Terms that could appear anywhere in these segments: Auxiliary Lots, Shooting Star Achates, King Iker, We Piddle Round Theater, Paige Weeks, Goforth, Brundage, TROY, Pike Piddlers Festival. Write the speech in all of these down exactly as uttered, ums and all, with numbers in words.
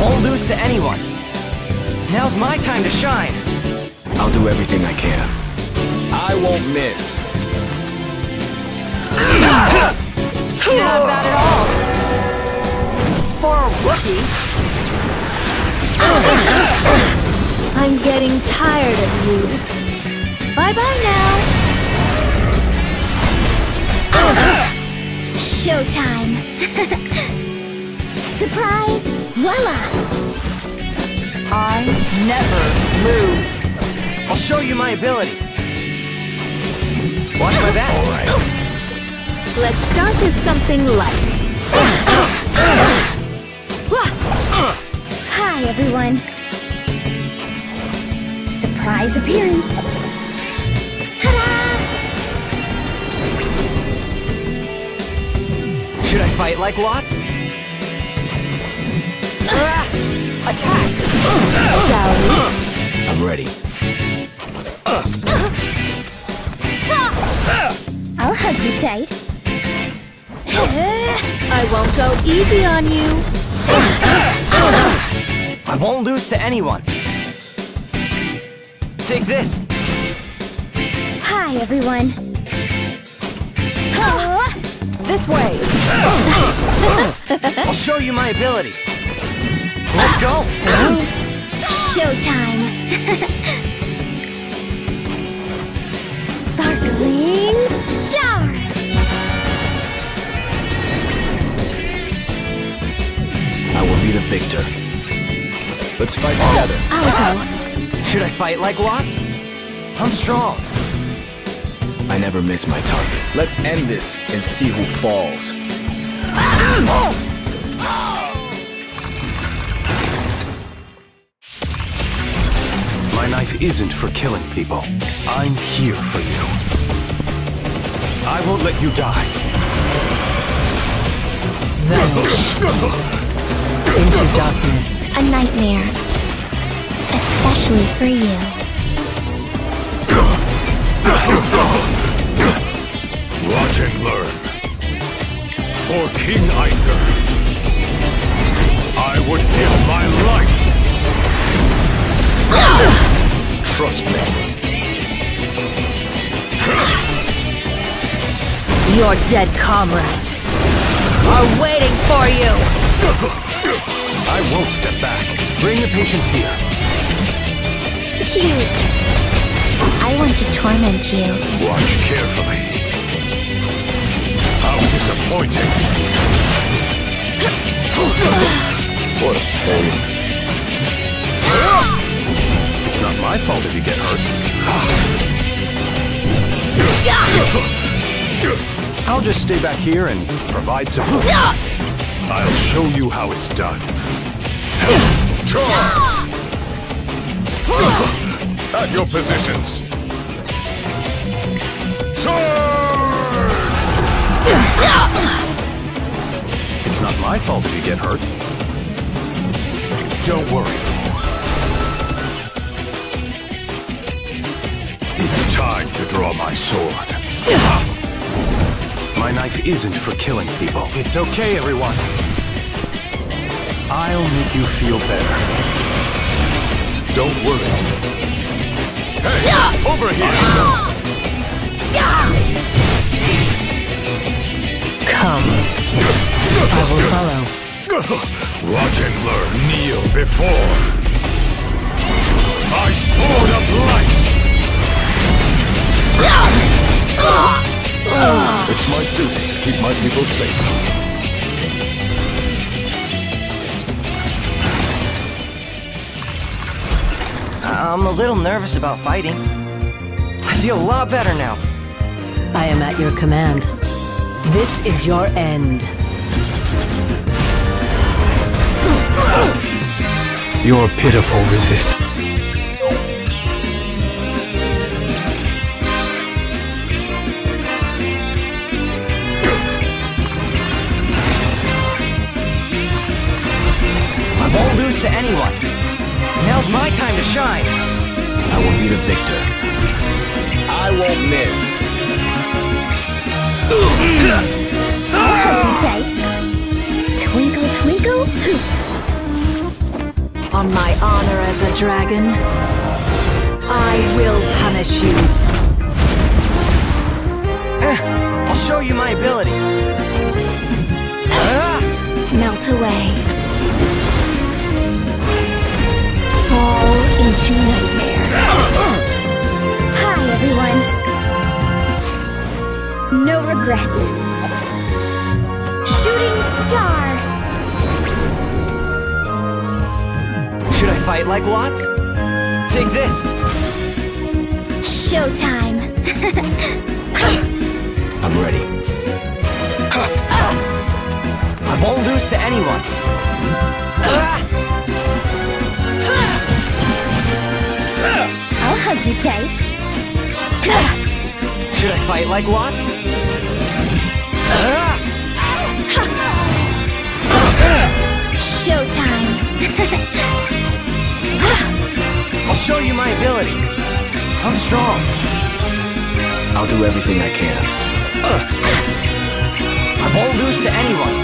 won't lose to anyone. Now's my time to shine. I'll do everything I can. I won't miss. Not bad at all. For a rookie. I'm getting tired of you. Bye-bye now. Showtime. Surprise, voila. I never lose. I'll show you my ability. Watch my back. All right. Let's start with something light. Hi, everyone. Surprise appearance. Ta-da! Should I fight like Lots? Ah, attack! Shall we? I'm ready. I'll hug you tight. I won't go easy on you. I won't lose to anyone. Take this. Hi, everyone. Uh, this way. I'll show you my ability. Let's go. Showtime. Sparkling star. The victor. Let's fight together. Oh, should I fight like Lots? I'm strong. I never miss my target. Let's end this and see who falls. My knife isn't for killing people. I'm here for you. I won't let you die. Then... into darkness. A nightmare. Especially for you. Watch and learn. For King Iker, I would give my life. Trust me. Your dead comrades are waiting for you. I won't step back. Bring the patients here. Cute. I want to torment you. Watch carefully. How disappointing. What a pain. It's not my fault if you get hurt. I'll just stay back here and provide support. I'll show you how it's done. Charge! At your positions. Charge! It's not my fault if you get hurt. Don't worry. It's time to draw my sword. My knife isn't for killing people. It's okay, everyone. I'll make you feel better. Don't worry. Hey, yeah. Over here! Yeah. Come. I will follow. Watch and learn. Kneel before my sword of light. Yeah. Uh. It's my duty to keep my people safe. I'm a little nervous about fighting. I feel a lot better now. I am at your command. This is your end. Your pitiful resistance. To anyone. Now's my time to shine. I will be the victor. I won't miss. Twinkle, twinkle. on my honor as a dragon, I will punish you. I'll show you my ability. Melt away. Fall into nightmare. Hi, everyone. No regrets. Shooting star. Should I fight like Lots? Take this! Showtime! I'm ready. I won't lose to anyone. I'll hug you tight. Should I fight like Lots? Showtime! I'll show you my ability. I'm strong. I'll do everything I can. I won't lose to anyone.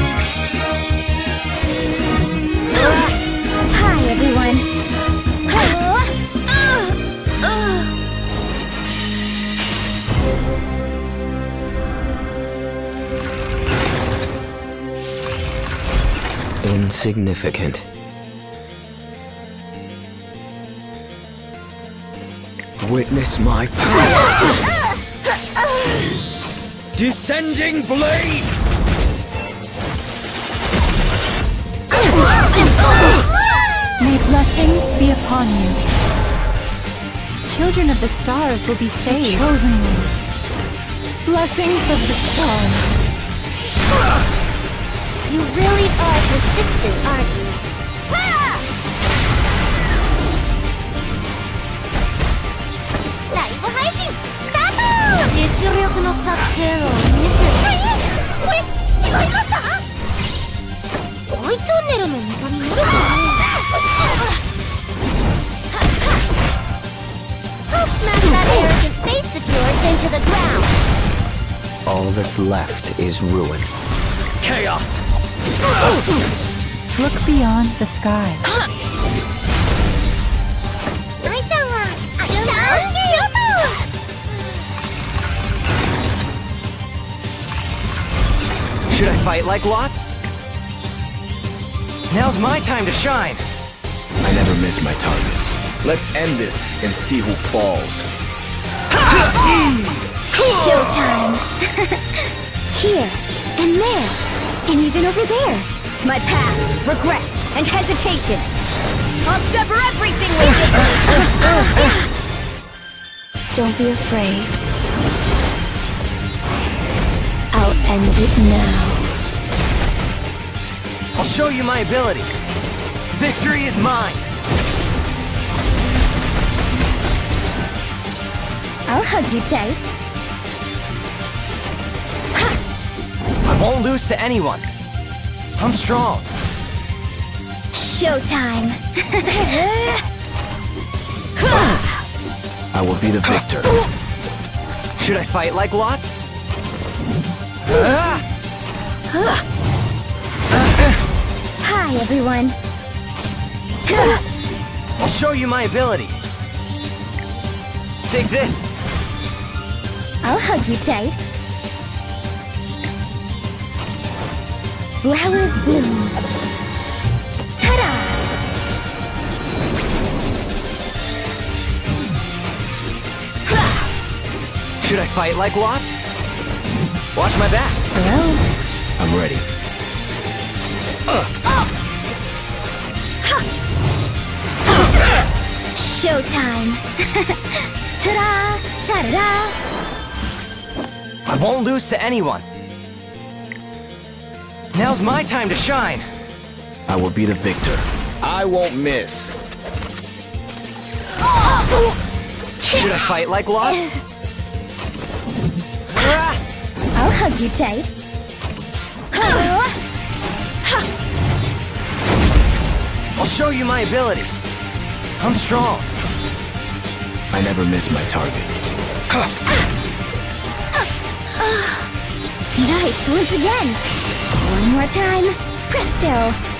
Hi, everyone. Insignificant. Witness my power! Descending blade! May blessings be upon you. Children of the stars will be saved. The chosen ones. Blessings of the stars. You really are persistent, aren't you? I'll smash that arrogant face of yours into the ground. All that's left is ruin. Chaos! Look beyond the sky. Should I fight like Lots? Now's my time to shine! I never miss my target. Let's end this and see who falls. Showtime! Here, and there, and even over there. My past, regrets, and hesitation. I'll sever everything with it! Don't be afraid. End it now. I'll show you my ability. Victory is mine. I'll hug you tight. Ha! I won't lose to anyone. I'm strong. Showtime. I will be the victor. Should I fight like Lots? Hi, everyone. I'll show you my ability. Take this. I'll hug you tight. Flowers bloom. Ta-da! Should I fight like Lots? Watch my back. Hello. I'm ready. Uh. Oh. Ha. Uh. Showtime. Ta-da! Ta-da! I won't lose to anyone. Now's my time to shine. I will be the victor. I won't miss. Oh. Should I fight like Lots? Ah. I'll hug you tight. I'll show you my ability. I'm strong. I never miss my target. Nice, once again. One more time. Presto.